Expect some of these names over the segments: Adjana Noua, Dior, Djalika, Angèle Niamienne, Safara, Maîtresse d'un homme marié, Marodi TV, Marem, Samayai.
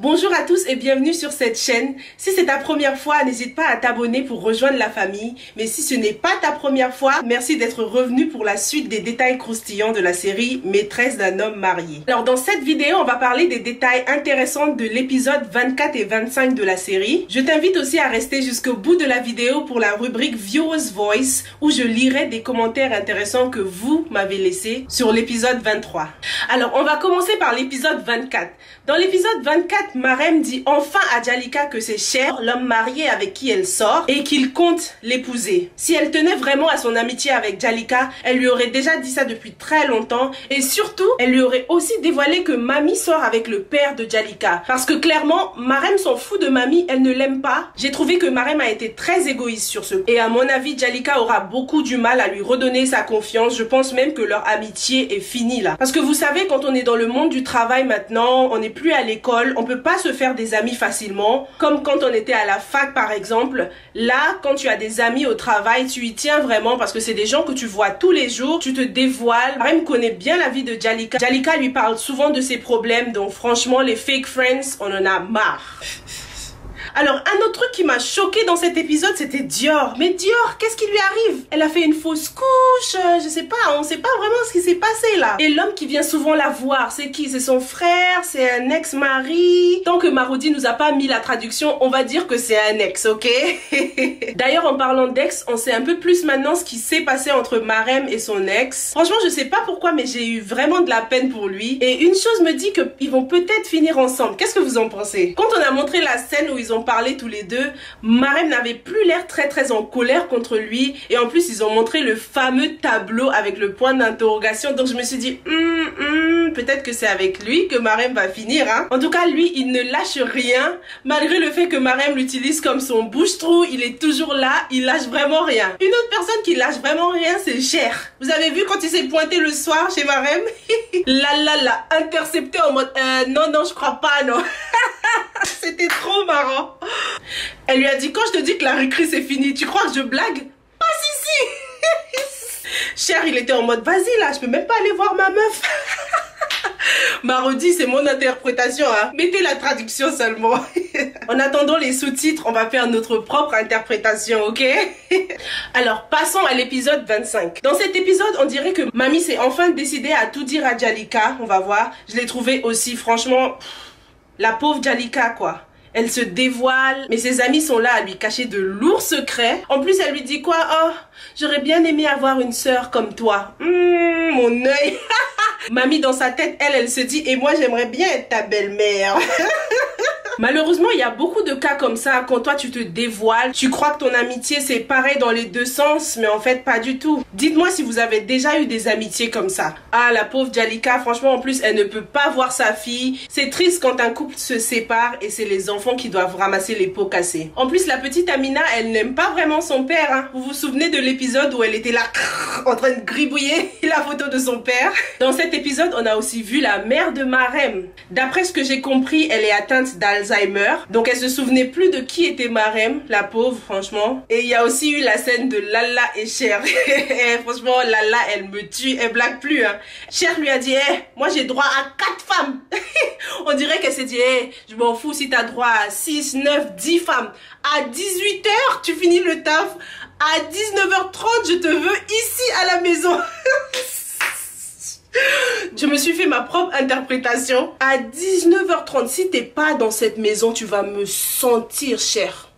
Bonjour à tous et bienvenue sur cette chaîne. Si c'est ta première fois, n'hésite pas à t'abonner pour rejoindre la famille. Mais si ce n'est pas ta première fois, merci d'être revenu pour la suite des détails croustillants de la série Maîtresse d'un homme marié. Alors dans cette vidéo, on va parler des détails intéressants de l'épisode 24 et 25 de la série. Je t'invite aussi à rester jusqu'au bout de la vidéo pour la rubrique Viewers Voice où je lirai des commentaires intéressants que vous m'avez laissés sur l'épisode 23. Alors on va commencer par l'épisode 24. Dans l'épisode 24, Marem dit enfin à Djalika que c'est Cher, l'homme marié avec qui elle sort, et qu'il compte l'épouser. Si elle tenait vraiment à son amitié avec Djalika, elle lui aurait déjà dit ça depuis très longtemps, et surtout, elle lui aurait aussi dévoilé que Mamie sort avec le père de Djalika. Parce que clairement, Marem s'en fout de Mamie, elle ne l'aime pas. J'ai trouvé que Marem a été très égoïste sur ce coup. Et à mon avis, Djalika aura beaucoup du mal à lui redonner sa confiance. Je pense même que leur amitié est finie là. Parce que vous savez, quand on est dans le monde du travail maintenant, on n'est plus à l'école, on peut pas se faire des amis facilement, comme quand on était à la fac par exemple. Là, quand tu as des amis au travail, tu y tiens vraiment parce que c'est des gens que tu vois tous les jours, tu te dévoiles. Marem connaît bien la vie de Djalika. Djalika lui parle souvent de ses problèmes, donc franchement, les fake friends, on en a marre. Alors, un autre truc qui m'a choqué dans cet épisode, c'était Dior. Mais Dior, qu'est-ce qui lui arrive? Elle a fait une fausse couche, je sais pas, on sait pas vraiment ce qui s'est passé là. Et l'homme qui vient souvent la voir, c'est qui? C'est son frère, c'est un ex-mari. Tant que Marodi nous a pas mis la traduction, on va dire que c'est un ex, ok? D'ailleurs, en parlant d'ex, on sait un peu plus maintenant ce qui s'est passé entre Marem et son ex. Franchement, je sais pas pourquoi, mais j'ai eu vraiment de la peine pour lui. Et une chose me dit qu'ils vont peut-être finir ensemble. Qu'est-ce que vous en pensez? Quand on a montré la scène où ils ont parlé tous les deux, Marem n'avait plus l'air très en colère contre lui, et en plus ils ont montré le fameux tableau avec le point d'interrogation, donc je me suis dit peut-être que c'est avec lui que Marem va finir, hein. En tout cas lui, il ne lâche rien, malgré le fait que Marem l'utilise comme son bouche-trou, il est toujours là, il lâche vraiment rien. Une autre personne qui lâche vraiment rien, c'est Cher. Vous avez vu quand il s'est pointé le soir chez Marem? là, intercepté en mode non, je crois pas, non. C'était trop marrant. Elle lui a dit, quand je te dis que la récré c'est fini, tu crois que je blague? Pas ici. Cher, il était en mode, vas-y là, je peux même pas aller voir ma meuf. Marodi, c'est mon interprétation, hein. Mettez la traduction seulement. En attendant les sous-titres, on va faire notre propre interprétation, ok? Alors, passons à l'épisode 25. Dans cet épisode, on dirait que Mamie s'est enfin décidée à tout dire à Djalika. On va voir. Je l'ai trouvée aussi, franchement... La pauvre Djalika, quoi. Elle se dévoile, mais ses amis sont là à lui cacher de lourds secrets. En plus, elle lui dit quoi? Oh, j'aurais bien aimé avoir une sœur comme toi. Mon œil. Mamie, dans sa tête, elle se dit, et moi, j'aimerais bien être ta belle-mère. Malheureusement, il y a beaucoup de cas comme ça, quand toi tu te dévoiles, tu crois que ton amitié c'est pareil dans les deux sens, mais en fait pas du tout. Dites-moi si vous avez déjà eu des amitiés comme ça. Ah, la pauvre Djalika, franchement, en plus elle ne peut pas voir sa fille. C'est triste quand un couple se sépare et c'est les enfants qui doivent ramasser les pots cassés. En plus, la petite Amina, elle n'aime pas vraiment son père, hein. Vous vous souvenez de l'épisode où elle était là, en train de gribouiller la photo de son père? Dans cet épisode, on a aussi vu la mère de Marem. D'après ce que j'ai compris, elle est atteinte d'Alzheimer. Donc elle se souvenait plus de qui était Marem, la pauvre, franchement. Et il y a aussi eu la scène de Lala et Cher. Et franchement, Lala, elle me tue, elle blague plus, hein. Cher lui a dit, hey, moi j'ai droit à 4 femmes. On dirait qu'elle s'est dit, hey, je m'en fous si t'as droit à 6, 9, 10 femmes. À 18 h, tu finis le taf. À 19 h 30, je te veux ici à la maison. Je me suis fait ma propre interprétation. À 19 h 30, si t'es pas dans cette maison, tu vas me sentir, Cher.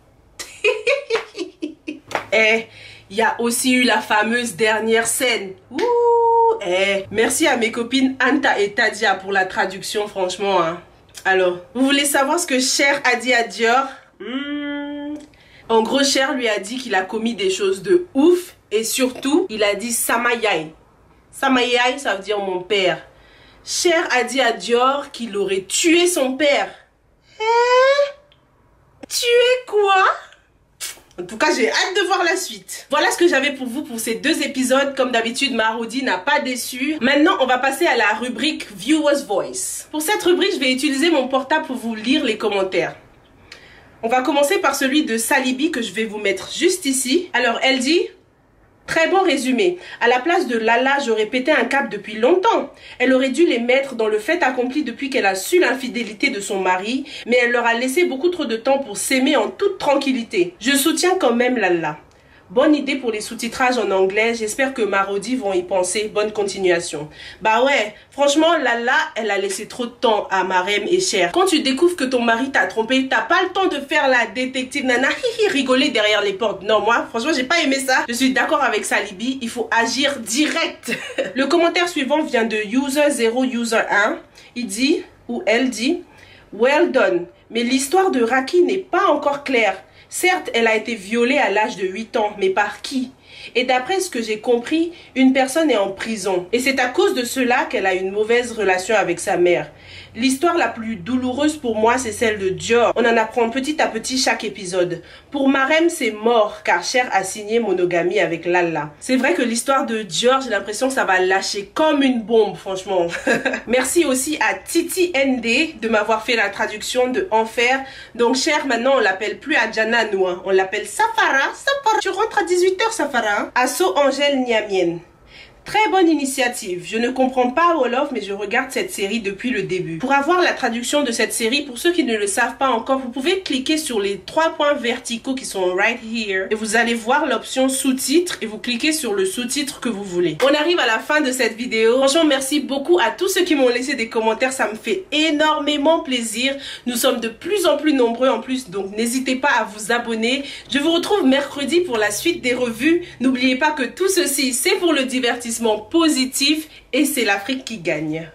Eh, il y a aussi eu la fameuse dernière scène. Ouh, eh. Merci à mes copines Anta et Tadia pour la traduction, franchement, hein. Alors, vous voulez savoir ce que Cher a dit à Dior? En gros, Cher lui a dit qu'il a commis des choses de ouf. Et surtout, il a dit Samayai. Samayai, ça veut dire mon père. Cher a dit à Dior qu'il aurait tué son père. Eh? Tuer quoi? En tout cas, j'ai hâte de voir la suite. Voilà ce que j'avais pour vous pour ces deux épisodes. Comme d'habitude, Marodi n'a pas déçu. Maintenant, on va passer à la rubrique Viewers Voice. Pour cette rubrique, je vais utiliser mon portable pour vous lire les commentaires. On va commencer par celui de Salibi que je vais vous mettre juste ici. Alors, elle dit... Très bon résumé. À la place de Lala, j'aurais pété un cap depuis longtemps. Elle aurait dû les mettre dans le fait accompli depuis qu'elle a su l'infidélité de son mari, mais elle leur a laissé beaucoup trop de temps pour s'aimer en toute tranquillité. Je soutiens quand même Lala. Bonne idée pour les sous-titrages en anglais, j'espère que Marodi vont y penser, bonne continuation. Bah ouais, franchement Lala, elle a laissé trop de temps à Marem et Cher. Quand tu découvres que ton mari t'a trompé, t'as pas le temps de faire la détective nana, rigoler derrière les portes. Non moi, franchement j'ai pas aimé ça, je suis d'accord avec Salibi, il faut agir direct. Le commentaire suivant vient de user0user1, il dit, ou elle dit, well done, mais l'histoire de Raki n'est pas encore claire. Certes, elle a été violée à l'âge de 8 ans, mais par qui? Et d'après ce que j'ai compris, une personne est en prison. Et c'est à cause de cela qu'elle a une mauvaise relation avec sa mère. L'histoire la plus douloureuse pour moi, c'est celle de Dior. On en apprend petit à petit chaque épisode. Pour Marem, c'est mort, car Cher a signé monogamie avec Lala. C'est vrai que l'histoire de Dior, j'ai l'impression que ça va lâcher comme une bombe, franchement. Merci aussi à Titi ND de m'avoir fait la traduction de Enfer. Donc Cher, maintenant, on l'appelle plus Adjana Noua, on l'appelle Safara. Safara, tu rentres à 18 h, Safara. Asso Angèle Niamienne. Très bonne initiative. Je ne comprends pas Wolof, mais je regarde cette série depuis le début. Pour avoir la traduction de cette série, pour ceux qui ne le savent pas encore, vous pouvez cliquer sur les 3 points verticaux qui sont right here. Et vous allez voir l'option sous-titres et vous cliquez sur le sous-titre que vous voulez. On arrive à la fin de cette vidéo. Franchement, merci beaucoup à tous ceux qui m'ont laissé des commentaires. Ça me fait énormément plaisir. Nous sommes de plus en plus nombreux en plus, donc n'hésitez pas à vous abonner. Je vous retrouve mercredi pour la suite des revues. N'oubliez pas que tout ceci, c'est pour le divertissement positif et c'est l'Afrique qui gagne.